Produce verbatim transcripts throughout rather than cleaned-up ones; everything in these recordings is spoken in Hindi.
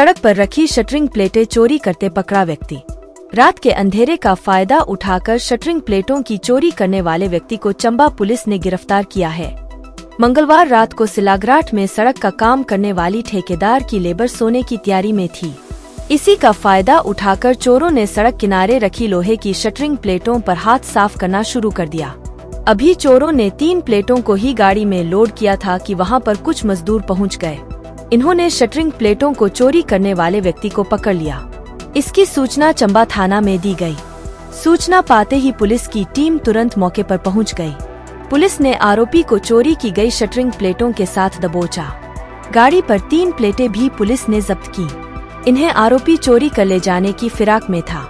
सड़क पर रखी शटरिंग प्लेटें चोरी करते पकड़ा व्यक्ति। रात के अंधेरे का फायदा उठाकर शटरिंग प्लेटों की चोरी करने वाले व्यक्ति को चंबा पुलिस ने गिरफ्तार किया है। मंगलवार रात को सिलाग्राठ में सड़क का काम करने वाली ठेकेदार की लेबर सोने की तैयारी में थी। इसी का फायदा उठाकर चोरों ने सड़क किनारे रखी लोहे की शटरिंग प्लेटों पर हाथ साफ करना शुरू कर दिया। अभी चोरों ने तीन प्लेटों को ही गाड़ी में लोड किया था कि वहां पर कुछ मजदूर पहुंच गए। इन्होंने शटरिंग प्लेटों को चोरी करने वाले व्यक्ति को पकड़ लिया। इसकी सूचना चंबा थाना में दी गई। सूचना पाते ही पुलिस की टीम तुरंत मौके पर पहुंच गई। पुलिस ने आरोपी को चोरी की गई शटरिंग प्लेटों के साथ दबोचा। गाड़ी पर तीन प्लेटें भी पुलिस ने जब्त की। इन्हें आरोपी चोरी कर ले जाने की फिराक में था।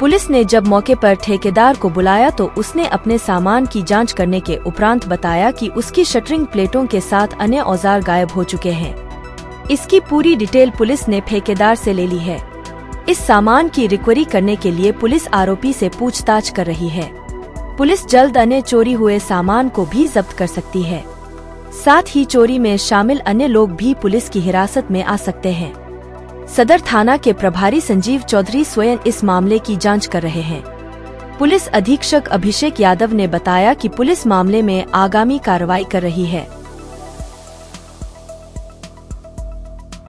पुलिस ने जब मौके पर ठेकेदार को बुलाया तो उसने अपने सामान की जाँच करने के उपरांत बताया कि उसकी शटरिंग प्लेटों के साथ अन्य औजार गायब हो चुके हैं। इसकी पूरी डिटेल पुलिस ने ठेकेदार से ले ली है। इस सामान की रिकवरी करने के लिए पुलिस आरोपी से पूछताछ कर रही है। पुलिस जल्द अन्य चोरी हुए सामान को भी जब्त कर सकती है। साथ ही चोरी में शामिल अन्य लोग भी पुलिस की हिरासत में आ सकते हैं। सदर थाना के प्रभारी संजीव चौधरी स्वयं इस मामले की जांच कर रहे हैं। पुलिस अधीक्षक अभिषेक यादव ने बताया कि पुलिस मामले में आगामी कार्रवाई कर रही है।